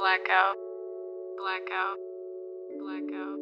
Blackout. Blackout. Blackout.